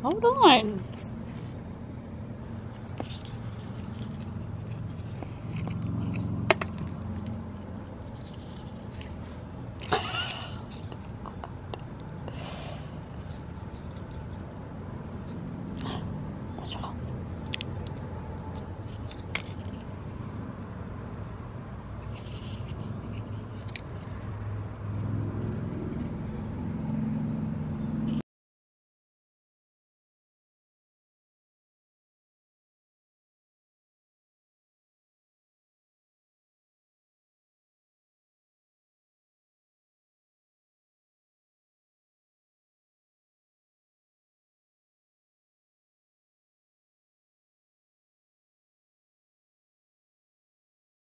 Hold on.